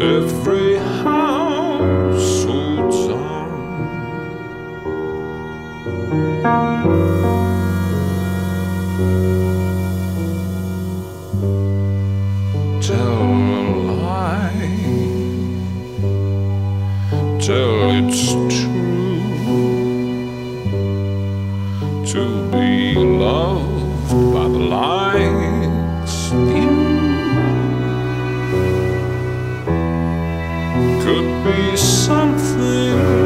every household song. Tell a lie, tell it's true, to be loved by the lies you could be something.